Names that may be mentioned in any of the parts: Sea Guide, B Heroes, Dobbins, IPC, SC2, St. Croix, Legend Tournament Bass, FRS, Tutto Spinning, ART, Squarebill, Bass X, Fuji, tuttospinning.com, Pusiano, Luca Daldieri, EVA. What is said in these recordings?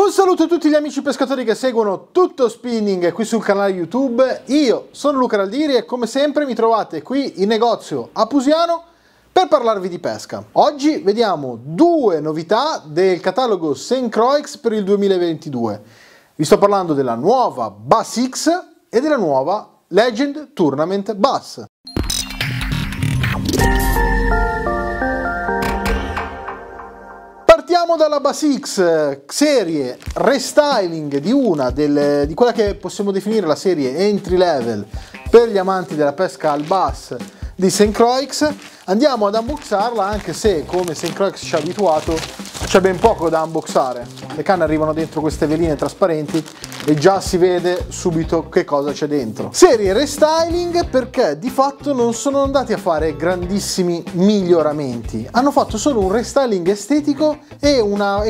Un saluto a tutti gli amici pescatori che seguono Tutto Spinning qui sul canale YouTube. Io sono Luca Daldieri e come sempre mi trovate qui in negozio a Pusiano per parlarvi di pesca. Oggi vediamo due novità del catalogo St. Croix per il 2022. Vi sto parlando della nuova Bass X e della nuova Legend Tournament Bass. Partiamo dalla Bass X, serie restyling di una di quella che possiamo definire la serie entry level per gli amanti della pesca al bass di St. Croix. Andiamo ad unboxarla, anche se come St. Croix ci ha abituato c'è ben poco da unboxare. Le canne arrivano dentro queste veline trasparenti e già si vede subito che cosa c'è dentro. Serie restyling perché di fatto non sono andati a fare grandissimi miglioramenti, hanno fatto solo un restyling estetico e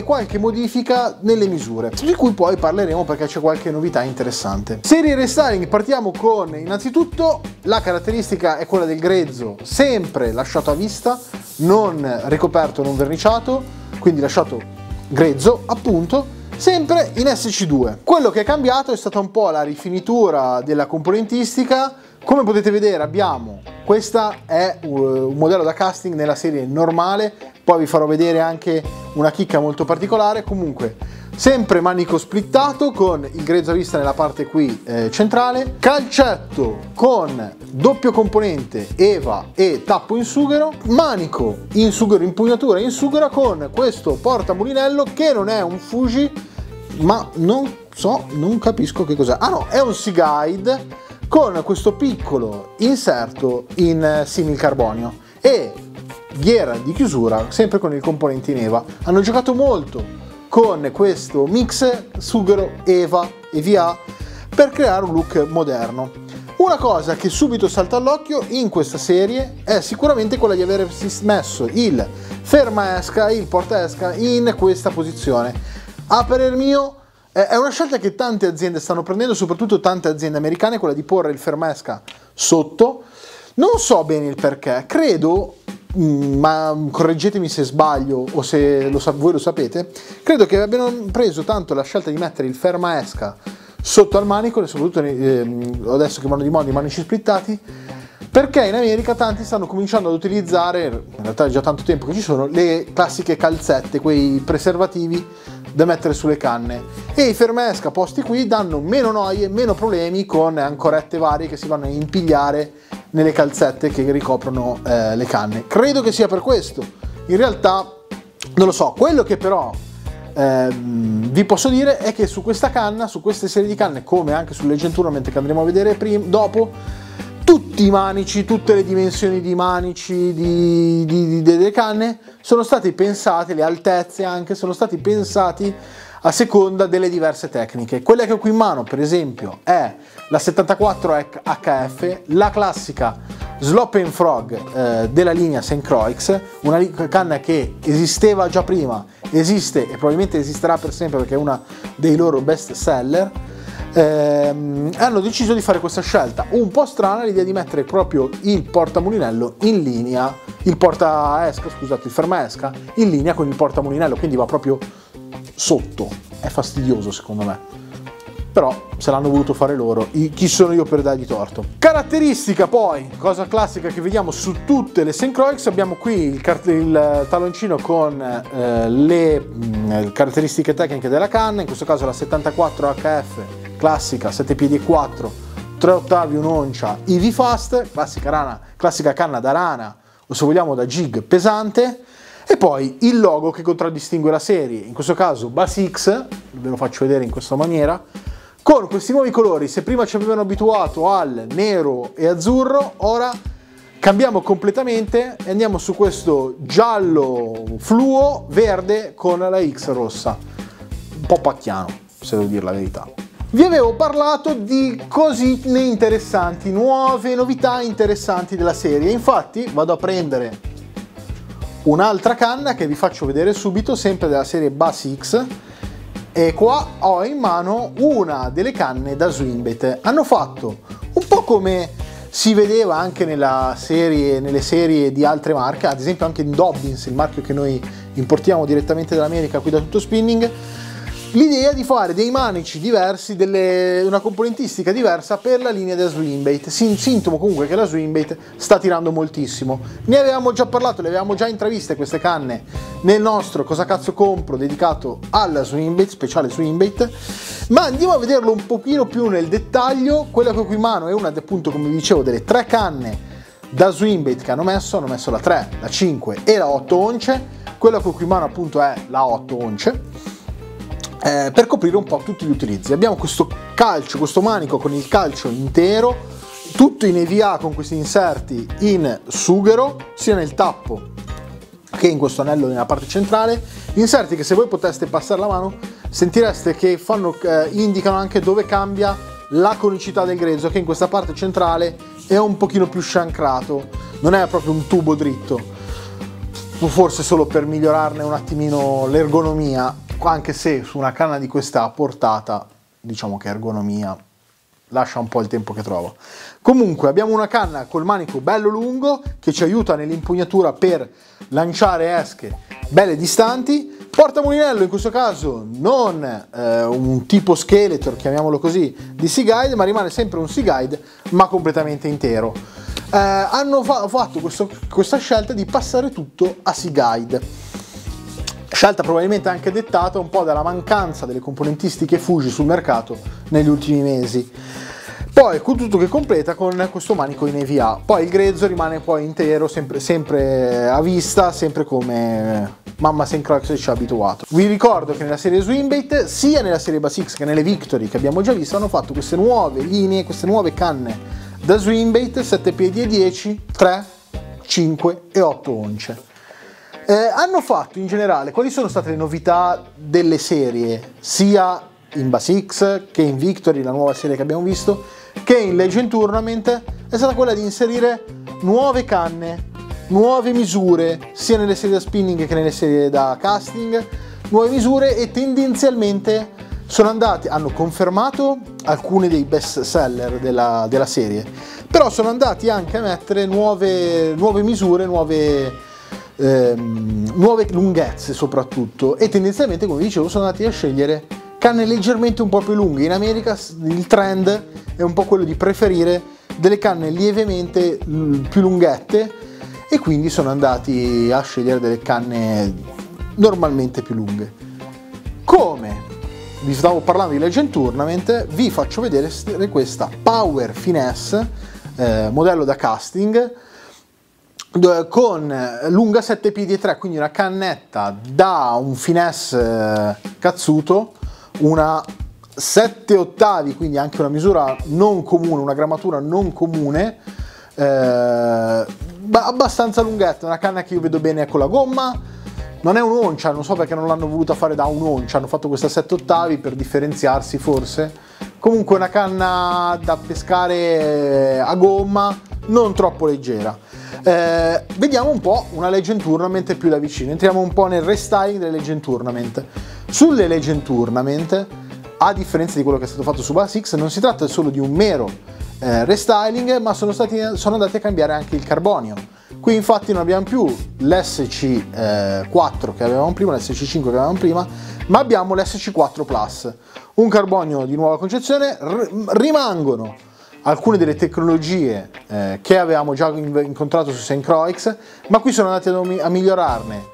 qualche modifica nelle misure, di cui poi parleremo perché c'è qualche novità interessante. Serie restyling, partiamo con innanzitutto la caratteristica è quella del grezzo, sempre lasciato a vista, non ricoperto, non verniciato, quindi lasciato grezzo appunto, sempre in SC2. Quello che è cambiato è stata un po' la rifinitura della componentistica. Come potete vedere abbiamo, questa è un modello da casting nella serie normale, poi vi farò vedere anche una chicca molto particolare. Comunque sempre manico splittato con il grezzo a vista nella parte qui centrale, calcetto con doppio componente EVA e tappo in sughero, manico in sughero, impugnatura in sughero con questo portamulinello che non è un Fuji, ma non capisco che cos'è. Ah no, è un Sea Guide con questo piccolo inserto in similcarbonio e ghiera di chiusura sempre con il componente in EVA. Hanno giocato molto con questo mix sughero EVA e VA per creare un look moderno. Una cosa che subito salta all'occhio in questa serie è sicuramente quella di aver messo il ferma esca, il porta esca in questa posizione. A parer mio è una scelta che tante aziende stanno prendendo, soprattutto tante aziende americane, quella di porre il ferma esca sotto. Non so bene il perché, credo, ma correggetemi se sbaglio o se voi lo sapete, credo che abbiano preso tanto la scelta di mettere il ferma esca sotto al manico, e soprattutto adesso che vanno di moda i manici splittati, perché in America tanti stanno cominciando ad utilizzare, in realtà è già tanto tempo che ci sono, le classiche calzette, quei preservativi da mettere sulle canne, e i ferma esca posti qui danno meno noie, meno problemi con ancorette varie che si vanno a impigliare nelle calzette che ricoprono le canne. Credo che sia per questo, in realtà non lo so. Quello che però vi posso dire è che su questa canna, su queste serie di canne, come anche sul Legend Tournament che andremo a vedere dopo, tutti i manici, tutte le dimensioni di manici delle canne sono stati pensati, le altezze anche sono stati pensati a seconda delle diverse tecniche. Quella che ho qui in mano per esempio è la 74HF, la classica Slop and Frog della linea St. Croix, una canna che esisteva già prima, esiste e probabilmente esisterà per sempre perché è una dei loro best seller. Hanno deciso di fare questa scelta un po' strana, l'idea di mettere proprio il portamulinello in linea, il porta esca, scusate, il ferma esca in linea con il portamulinello, quindi va proprio sotto. È fastidioso secondo me, però se l'hanno voluto fare loro, chi sono io per dargli torto. Caratteristica poi, cosa classica che vediamo su tutte le St. Croix, abbiamo qui il taloncino con le caratteristiche tecniche della canna, in questo caso la 74HF classica, 7 piedi e 4, 3 ottavi, 1 oncia, IV Fast, classica canna da rana o se vogliamo da jig pesante, e poi il logo che contraddistingue la serie, in questo caso Bass X, ve lo faccio vedere in questa maniera, con questi nuovi colori. Se prima ci avevano abituato al nero e azzurro, ora cambiamo completamente e andiamo su questo giallo fluo verde con la X rossa, un po' pacchiano se devo dire la verità. Vi avevo parlato di cosine interessanti, nuove novità interessanti della serie, infatti vado a prendere un'altra canna che vi faccio vedere subito, sempre della serie Bass X, e qua ho in mano una delle canne da swimbait. Hanno fatto un po' come si vedeva anche nelle serie di altre marche, ad esempio anche in Dobbins, il marchio che noi importiamo direttamente dall'America qui da Tutto Spinning, l'idea di fare dei manici diversi, una componentistica diversa per la linea della swimbait, sintomo comunque che la swimbait sta tirando moltissimo. Ne avevamo già parlato, le avevamo già intraviste queste canne nel nostro Cosa Cazzo Compro dedicato alla swimbait, speciale swimbait, ma andiamo a vederlo un pochino più nel dettaglio. Quella che ho qui in mano è una, appunto, come vi dicevo, delle tre canne da swimbait che hanno messo la 3, la 5 e la 8 once. Quella che ho qui in mano appunto è la 8 once. Per coprire un po' tutti gli utilizzi abbiamo questo manico con il calcio intero, tutto in EVA con questi inserti in sughero sia nel tappo che in questo anello nella parte centrale, inserti che se voi poteste passare la mano sentireste che indicano anche dove cambia la conicità del grezzo, che in questa parte centrale è un pochino più sciancrato, non è proprio un tubo dritto, forse solo per migliorarne un attimino l'ergonomia, anche se su una canna di questa portata diciamo che ergonomia lascia un po' il tempo che trova. Comunque abbiamo una canna col manico bello lungo che ci aiuta nell'impugnatura per lanciare esche belle distanti, portamulinello in questo caso non un tipo skeleton, chiamiamolo così, di Sea Guide, ma rimane sempre un Sea Guide ma completamente intero. Hanno fatto questa scelta di passare tutto a Sea Guide, scelta probabilmente anche dettata un po' dalla mancanza delle componentistiche Fuji sul mercato negli ultimi mesi. Poi tutto che completa con questo manico in EVA, poi il grezzo rimane poi intero, sempre a vista, sempre come mamma St. Croix ci ha abituato. Vi ricordo che nella serie Swimbait, sia nella serie Bass X che nelle Victory che abbiamo già visto, hanno fatto queste nuove linee, queste nuove canne da Swimbait 7 piedi e 10, 3, 5 e 8 once. Hanno fatto in generale, quali sono state le novità delle serie, sia in Bass X che in Victory, la nuova serie che abbiamo visto, che in Legend Tournament, è stata quella di inserire nuove canne, nuove misure, sia nelle serie da spinning che nelle serie da casting, nuove misure, e tendenzialmente hanno confermato alcuni dei best seller della serie, però sono andati anche a mettere nuove misure, nuove lunghezze soprattutto, e tendenzialmente, come dicevo, sono andati a scegliere canne leggermente un po' più lunghe. In America il trend è un po' quello di preferire delle canne lievemente più lunghette, e quindi sono andati a scegliere delle canne normalmente più lunghe. Come vi stavo parlando di Legend Tournament, vi faccio vedere questa Power Finesse modello da casting con lunga 7 piedi e 3, quindi una cannetta da un finesse cazzuto, una 7/8, quindi anche una misura non comune, una grammatura non comune, abbastanza lunghetta, una canna che io vedo bene con la gomma. Non è un'oncia, non so perché non l'hanno voluta fare da un'oncia, hanno fatto questa 7/8 per differenziarsi forse. Comunque una canna da pescare a gomma, non troppo leggera. Vediamo un po' una Legend Tournament più da vicino, entriamo un po' nel restyling delle Legend Tournament. Sulle Legend Tournament, a differenza di quello che è stato fatto su Bass X, non si tratta solo di un mero restyling, ma sono andati a cambiare anche il carbonio. Qui infatti non abbiamo più l'SC4 che avevamo prima, l'SC5 che avevamo prima, ma abbiamo l'SC4 Plus, un carbonio di nuova concezione. Rimangono alcune delle tecnologie che avevamo già incontrato su St. Croix, ma qui sono andati a migliorarne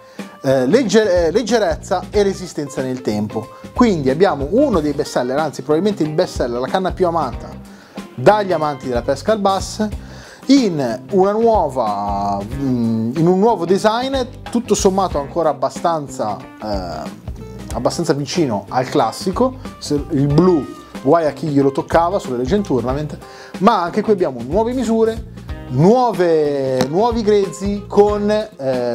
leggerezza e resistenza nel tempo. Quindi abbiamo uno dei best seller, anzi probabilmente il best seller, la canna più amata dagli amanti della pesca al bass, in un nuovo design tutto sommato ancora abbastanza vicino al classico. Il blu guai a chi glielo toccava sulle Legend Tournament, ma anche qui abbiamo nuove misure, nuovi grezzi con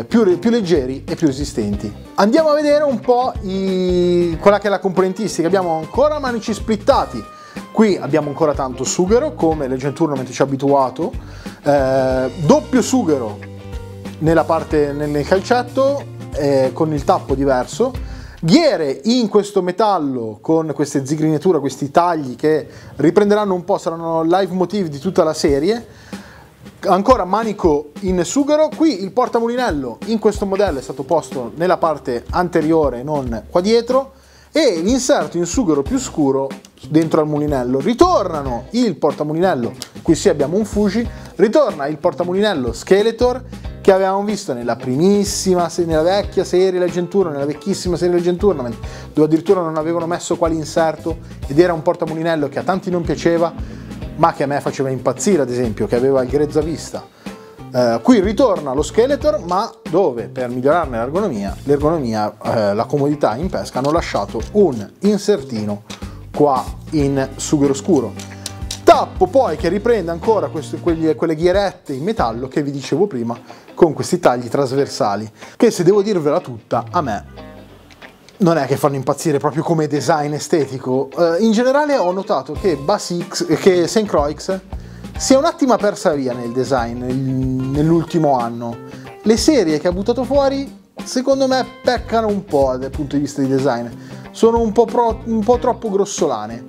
più leggeri e più resistenti. Andiamo a vedere un po' quella che è la componentistica. Abbiamo ancora manici splittati, qui abbiamo ancora tanto sughero come Legend Tournament ci ha abituato, doppio sughero nel calcetto con il tappo diverso, ghiere in questo metallo con queste zigrinature, questi tagli che riprenderanno un po', saranno il leitmotiv di tutta la serie. Ancora manico in sughero, qui il portamulinello in questo modello è stato posto nella parte anteriore, non qua dietro, e l'inserto in sughero più scuro dentro al mulinello. Ritornano il portamulinello, qui sì abbiamo un Fuji, ritorna il portamulinello Skeletor che avevamo visto nella vecchia serie Legend Tournament, nella vecchissima serie Legend Tournament, dove addirittura non avevano messo qua l'inserto ed era un portamulinello che a tanti non piaceva, ma che a me faceva impazzire, ad esempio, che aveva il grezza vista. Qui ritorna lo Skeletor, ma dove per migliorarne l'ergonomia, la comodità in pesca, hanno lasciato un insertino qua in sughero scuro. Tappo poi che riprende ancora quelle ghierette in metallo che vi dicevo prima, con questi tagli trasversali, che se devo dirvela tutta, a me non è che fanno impazzire proprio come design estetico. In generale ho notato che St. Croix si è un attimo persa via nel design nell'ultimo anno. Le serie che ha buttato fuori secondo me peccano un po' dal punto di vista di design, sono un po' troppo grossolane,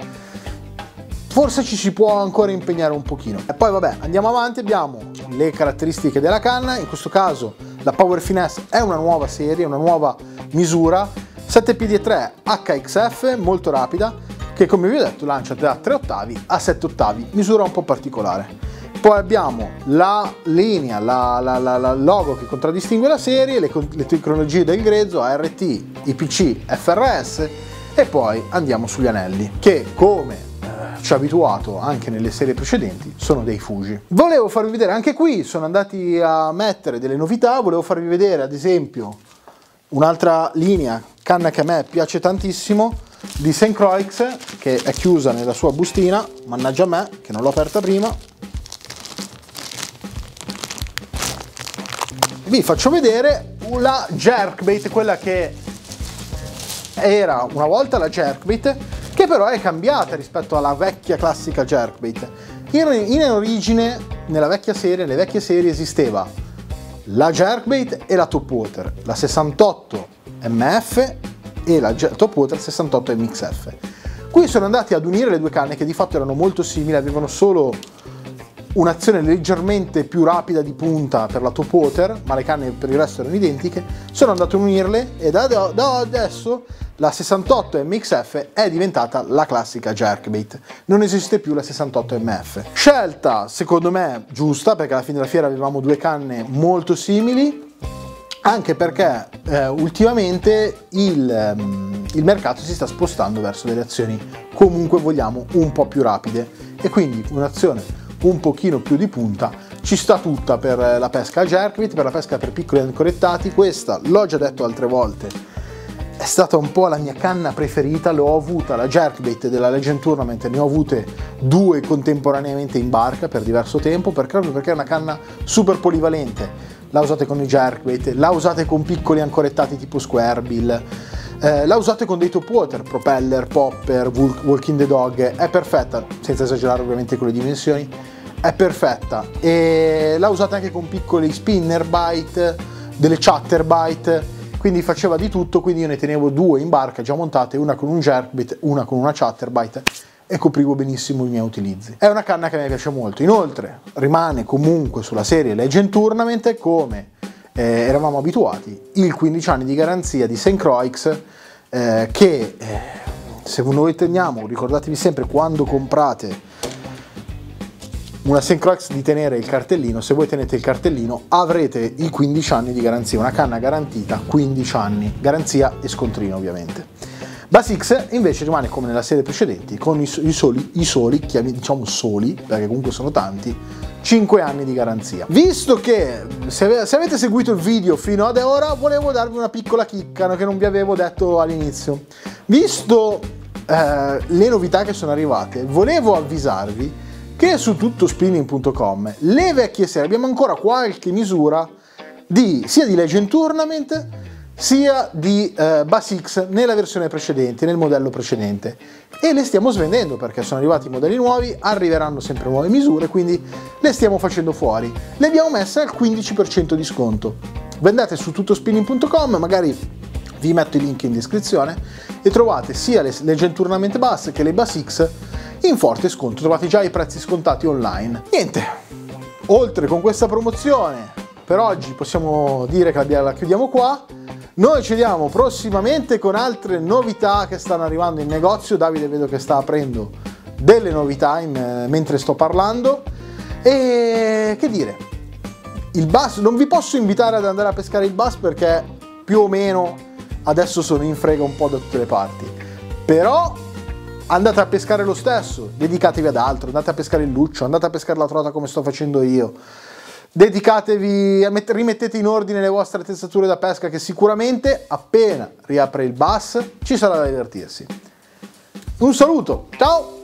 forse ci si può ancora impegnare un pochino. E poi vabbè, andiamo avanti, abbiamo le caratteristiche della canna, in questo caso la Power Finesse è una nuova serie, una nuova misura, 7 piedi e 3 HXF, molto rapida, che come vi ho detto lancia da 3 ottavi a 7 ottavi, misura un po' particolare. Poi abbiamo la linea, il logo che contraddistingue la serie, le tecnologie del grezzo, ART, IPC, FRS, e poi andiamo sugli anelli, che come ci ha abituato anche nelle serie precedenti, sono dei Fuji. Volevo farvi vedere, anche qui sono andati a mettere delle novità, volevo farvi vedere ad esempio un'altra linea, canna che a me piace tantissimo, di St. Croix, che è chiusa nella sua bustina, mannaggia a me che non l'ho aperta prima. Vi faccio vedere la jerkbait, quella che era una volta la jerkbait, che però è cambiata rispetto alla vecchia classica jerkbait. In origine, nella vecchia serie, nelle vecchie serie esisteva la jerkbait e la topwater, la 68 MF e la Topwater 68 MXF. Qui sono andati ad unire le due canne che di fatto erano molto simili, avevano solo un'azione leggermente più rapida di punta per la Topwater, ma le canne per il resto erano identiche. Sono andato ad unirle e da adesso la 68 MXF è diventata la classica jerkbait, non esiste più la 68 MF. Scelta secondo me giusta, perché alla fine della fiera avevamo due canne molto simili, anche perché ultimamente il mercato si sta spostando verso delle azioni comunque vogliamo un po' più rapide, e quindi un'azione un pochino più di punta ci sta tutta per la pesca a jerkbait, per la pesca per piccoli ancorettati. Questa, l'ho già detto altre volte, è stata un po' la mia canna preferita, l'ho avuta, la jerkbait della Legend Tournament, ne ho avute due contemporaneamente in barca per diverso tempo, perché è una canna super polivalente. La usate con i jerkbait, la usate con piccoli ancorettati tipo Squarebill, la usate con dei topwater, propeller, popper, walking the dog, è perfetta, senza esagerare ovviamente con le dimensioni, è perfetta. E la usate anche con piccoli spinner bite, delle chatterbite, quindi faceva di tutto. Quindi io ne tenevo due in barca già montate, una con un jerkbait, una con una chatterbite, e coprivo benissimo i miei utilizzi. È una canna che mi piace molto. Inoltre rimane comunque sulla serie Legend Tournament, come eravamo abituati, il 15 anni di garanzia di St. Croix, che se noi teniamo, ricordatevi sempre quando comprate una St. Croix di tenere il cartellino, se voi tenete il cartellino avrete i 15 anni di garanzia, una canna garantita 15 anni, garanzia e scontrino ovviamente. Bass X invece rimane come nella serie precedenti, con i soli, perché comunque sono tanti, 5 anni di garanzia. Visto che se avete seguito il video fino ad ora, volevo darvi una piccola chicca che non vi avevo detto all'inizio. Visto le novità che sono arrivate, volevo avvisarvi che su tuttospinning.com le vecchie serie, abbiamo ancora qualche misura sia di Legend Tournament sia di Bass X nella versione precedente, nel modello precedente, e le stiamo svendendo perché sono arrivati i modelli nuovi, arriveranno sempre nuove misure, quindi le stiamo facendo fuori. Le abbiamo messe al 15% di sconto. Vendete su tuttospinning.com, magari vi metto i link in descrizione, e trovate sia le Legend Tournament Bass che le Bass X in forte sconto, trovate già i prezzi scontati online. Niente, oltre con questa promozione per oggi possiamo dire che la chiudiamo qua. Noi ci vediamo prossimamente con altre novità che stanno arrivando in negozio. Davide vedo che sta aprendo delle novità mentre sto parlando. E che dire, il bass non vi posso invitare ad andare a pescare il bass perché più o meno adesso sono in frega un po' da tutte le parti, però andate a pescare lo stesso, dedicatevi ad altro, andate a pescare il luccio, andate a pescare la trota come sto facendo io, dedicatevi, rimettete in ordine le vostre attrezzature da pesca che sicuramente appena riapre il bass ci sarà da divertirsi. Un saluto, ciao!